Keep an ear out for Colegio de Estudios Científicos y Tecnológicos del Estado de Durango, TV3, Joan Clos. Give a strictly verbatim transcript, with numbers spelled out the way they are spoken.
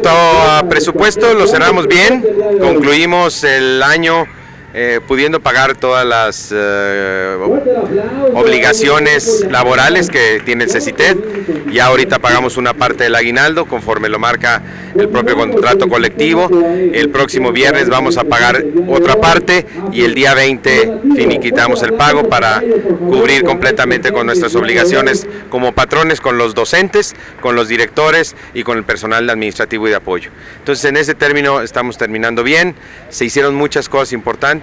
cuanto a presupuesto, lo cerramos bien, concluimos el año eh, pudiendo pagar todas las eh, obligaciones laborales que tiene el CECITED. Ya ahorita pagamos una parte del aguinaldo conforme lo marca el propio contrato colectivo. El próximo viernes vamos a pagar otra parte y el día veinte finiquitamos el pago para cubrir completamente con nuestras obligaciones como patrones, con los docentes, con los directores y con el personal administrativo y de apoyo. Entonces, en ese término estamos terminando bien. Se hicieron muchas cosas importantes.